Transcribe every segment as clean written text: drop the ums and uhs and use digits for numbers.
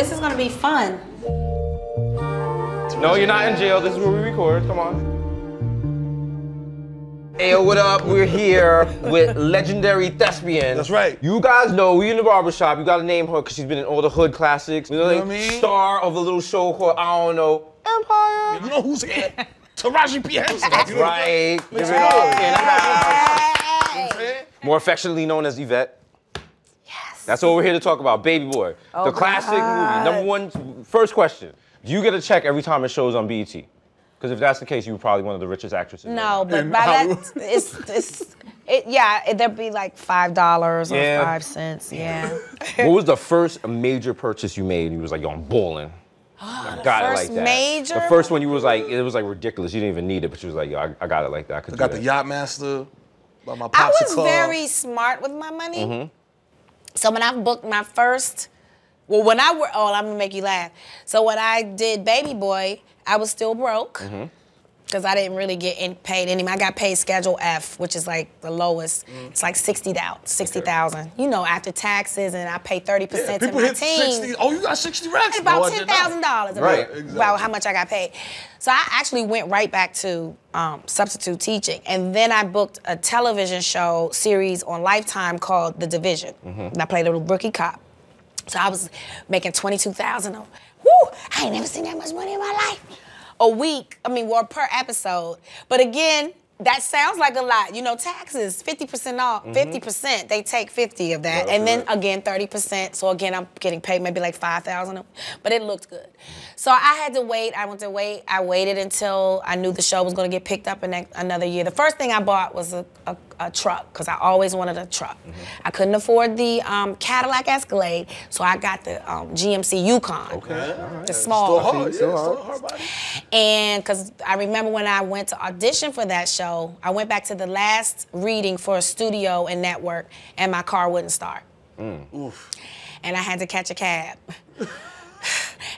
This is gonna be fun. No, you're not in jail. This is where we record. Come on. Hey, what up? We're here with legendary thespian. That's right. You guys know we in the barbershop. You gotta name her because she's been in all the hood classics. You know what I mean? Star of a little show called, I don't know, Empire. You know who's here? Taraji P. Henson. That's right. Give it up. More affectionately known as Yvette. Yes. That's what we're here to talk about. Baby Boy. Oh, the classic movie. #1, first question. Do you get a check every time it shows on BET? Because if that's the case, you were probably one of the richest actresses. No, but by that, there'd be like $5 or 5 cents, yeah. What was the first major purchase you made? You was like, yo, I'm balling. I got it like that. Major? The first one you was like, it was like ridiculous. You didn't even need it, but you was like, yo, I got it like that. I got the Yachtmaster by my pops. I was very smart with my money. Mm-hmm. So when I booked my first, I'm gonna make you laugh. So when I did Baby Boy, I was still broke, because I didn't really get paid any. I got paid Schedule F, which is like the lowest. It's like 60,000. Okay. You know, after taxes, and I pay 30% to my team. 60, oh, you got 60 racks. About $10,000 about how much I got paid. So I actually went right back to substitute teaching. And then I booked a television show series on Lifetime called The Division. And I played a little rookie cop. So I was making $22,000. Woo, I ain't never seen that much money in my life. A week, I mean, well, per episode. But again, that sounds like a lot. You know, taxes, 50% off, 50%, they take 50 of that. And then again, 30%. So again, I'm getting paid maybe like $5,000, but it looked good. So I had to wait, I waited until I knew the show was gonna get picked up in another year. The first thing I bought was a truck, because I always wanted a truck. I couldn't afford the Cadillac Escalade, so I got the GMC Yukon. Okay, all right. The small one. And because I remember when I went to audition for that show, I went back to the last reading for a studio and network, and my car wouldn't start. And I had to catch a cab.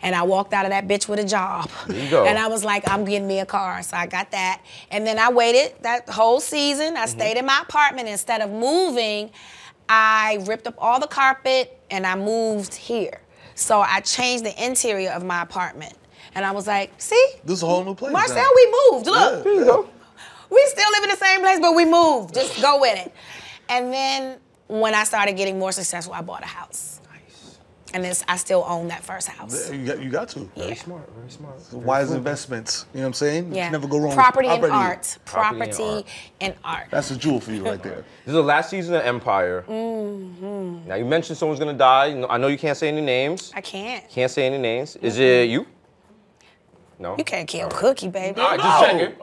And I walked out of that bitch with a job. There you go. And I was like, I'm getting me a car. So I got that. And then I waited that whole season. I stayed in my apartment. Instead of moving, I ripped up all the carpet and I moved here. So I changed the interior of my apartment. And I was like, see? This is a whole new place. Marcel, now. We moved. Look. Yeah. There you go. We still live in the same place, but we moved. Just go with it. And then when I started getting more successful, I bought a house. Nice. And this, I still own that first house. You got to. Yeah. Very smart, very smart. Wise investments, you know what I'm saying? Yeah. You never go wrong with property. And art. Property and art. That's a jewel for you right there. This is the last season of Empire. Now you mentioned someone's gonna die. I know you can't say any names. I can't. Can't say any names. Is it you? No. You can't kill Cookie, baby. All right, just checking.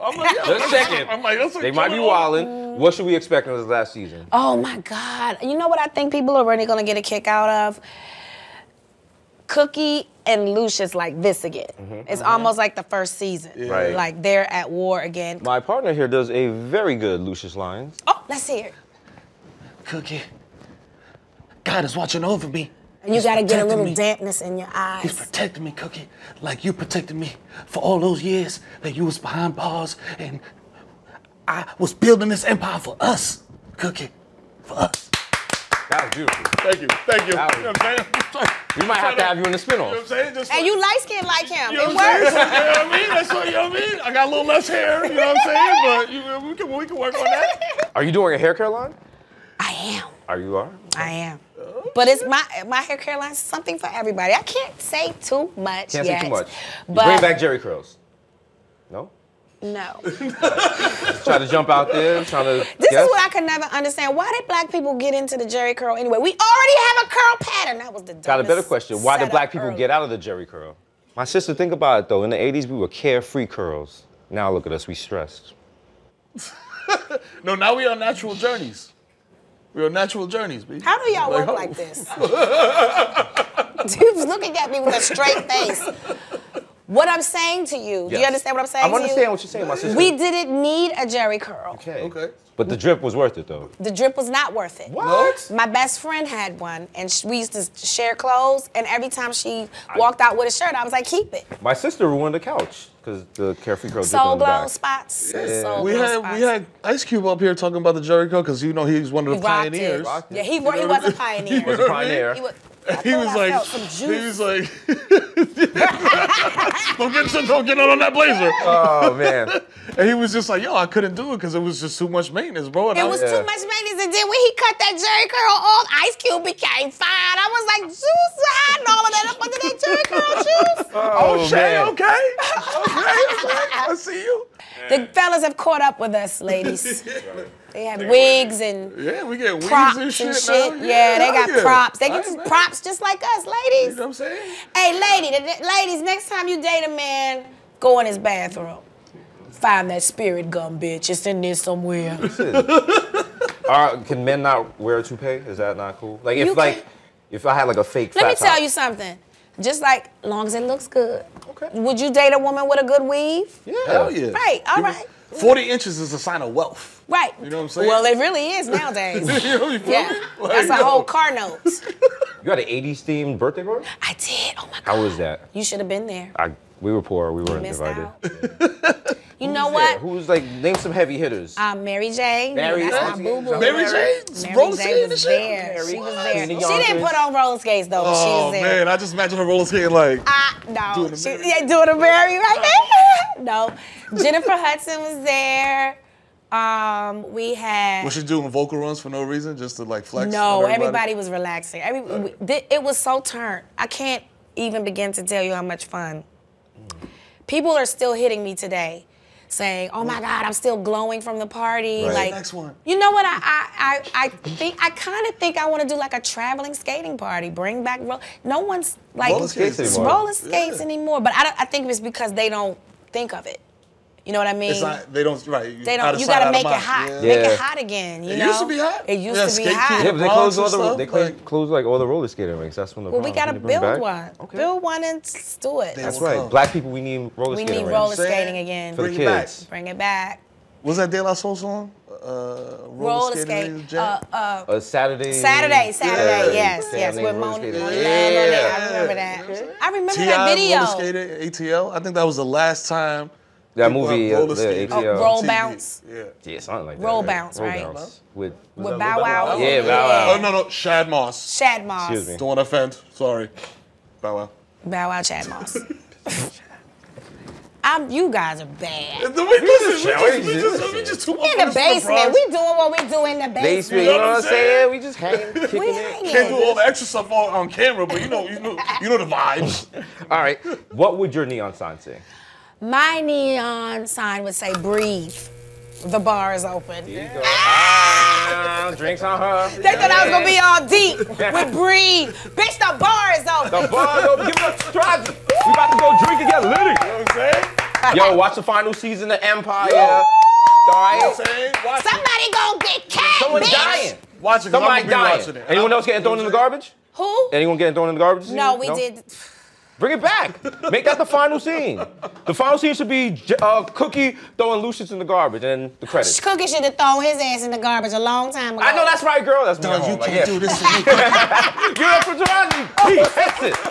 Just checking. I'm like, that's they might be wildin'. What should we expect in this last season? Oh my God. You know what I think people are really gonna get a kick out of? Cookie and Lucious like this again. It's almost like the first season. Yeah. Right. Like they're at war again. My partner here does a very good Lucious Lyon. Oh, let's hear it. Cookie, God is watching over me. And you gotta get a little dampness in your eyes. He's protecting me, Cookie, like you protected me for all those years that you was behind bars, and I was building this empire for us, Cookie, for us. That was beautiful. Thank you, thank you. You know what I'm saying? We might have to have you in the spin-off. You know what I'm saying? Just and you light-skinned like him. You know what I'm saying? You know what I mean? That's what, you know what I mean? I got a little less hair, you know what I'm saying? But we can work on that. Are you doing a hair care line? I am. You are? I am. But it's my hair care line, something for everybody. I can't say too much. Can't say too much. But bring back Jerry curls. No? No. Try to jump out there. This is what I could never understand. Why did black people get into the Jerry curl anyway? We already have a curl pattern. That was the dumbest. Got a better question. Why did black people get out of the Jerry curl? My sister, think about it though. In the 80s, we were carefree curls. Now look at us, we stressed. No, now we are natural journeys. We are natural journeys, B. How do y'all work like this? Dude's looking at me with a straight face. What I'm saying to you, do you understand what I'm saying to you? I understand what you're saying, my sister. We didn't need a Jerry curl. Okay. But the drip was worth it, though. The drip was not worth it. What? My best friend had one, and we used to share clothes, and every time she walked out with a shirt, I was like, keep it. My sister ruined the couch, because the carefree curl drip on the back. We had Ice Cube up here talking about the Jerry curl, because you know he's one of the pioneers. He was a pioneer. He was, he was like, don't get out on that blazer. Oh, man. And he was just like, yo, I couldn't do it because it was just too much maintenance, bro. And it was too much maintenance. And then when he cut that Jerry curl off, Ice Cube became fine. I was like, juice, hiding all of that up under that Jerry curl juice. Oh, Shay, okay. Okay. I see you. The fellas have caught up with us, ladies. They have wigs and props and shit. Now. Yeah, they got props. They get props just like us, ladies. You know what I'm saying? Hey, ladies, next time you date a man, go in his bathroom. Find that spirit gum, bitch. It's in there somewhere. Can men not wear a toupee? Is that not cool? Like if I had like a fake flat top. Let me tell you something. Just like, long as it looks good. Okay. Would you date a woman with a good weave? Yeah. Hell yeah. Right, all right. 40 inches is a sign of wealth. Right. You know what I'm saying? Well, it really is nowadays. That's a whole car note. You had an 80s themed birthday party? I did, oh my God. How was that? You should have been there. We were poor, we weren't invited. You know what? Who's like, name some heavy hitters. Mary Jane. Mary Jane? Roller skating and shit? She was there. She didn't put on roller skates though, but she was there. Oh man, I just imagine her roller skating like. No. She ain't doing a Mary right there. No. Jennifer Hudson was there. We had. Was she doing vocal runs for no reason, just to like flex? No, everybody was relaxing. It was so turned. I can't even begin to tell you how much fun. People are still hitting me today, saying, "Oh my God, I'm still glowing from the party." Right. Like, next one. You know what? I kind of think I want to do like a traveling skating party. Bring back no one's like roller skates anymore. But I think it's because they don't think of it. You know what I mean? It's not, they don't, right. They don't, you gotta make it hot. Yeah. Make it hot again, you know? It used to be hot. It used to be hot. Yeah, but they closed all the, like all the roller skating rinks. That's when the Well, we gotta build one. Okay. Build one and do it. That's right. Black people, we need roller skating rinks. We need roller skating again. For the kids. Bring it back. Was that De La Soul song? Roller skating. Saturday, yes, with Mona. Yeah, I remember that. I remember that video. T.I. roller skated ATL. I think that was the last time. That movie, Roll Bounce. Yeah. Yeah, something like that. Roll Bounce, right? Roll Bounce. With Bow Wow. Yeah, Bow Wow. Oh, no, Shad Moss. Shad Moss. Excuse me. Don't want to offend. Sorry. Bow Wow. Bow Wow, Shad Moss. You guys are bad. We just in the basement. We doing what we do in the basement. You know what I'm saying? We just hanging, kicking it. Can't do all the extra stuff on camera, but you know the vibes. All right. What would your neon sign say? My neon sign would say, breathe. The bar is open. Drinks on her. They thought I was going to be all deep with breathe. Bitch, the bar is open. The bar is open. Give us a try. We about to go drink and get litty. You know what I'm saying? Yo, watch the final season of Empire. All right? Somebody going to get cat, bitch. Dying. Watch it, somebody dying. It. Anyone else getting thrown in the garbage? Who? Anyone getting thrown in the garbage? No, we did. Bring it back. Make that the final scene. The final scene should be Cookie throwing Lucious in the garbage and the credits. Cookie should have thrown his ass in the garbage a long time ago. I know that's right, girl. That's no, you can't do this to me. You're up for Taraji P. Henson.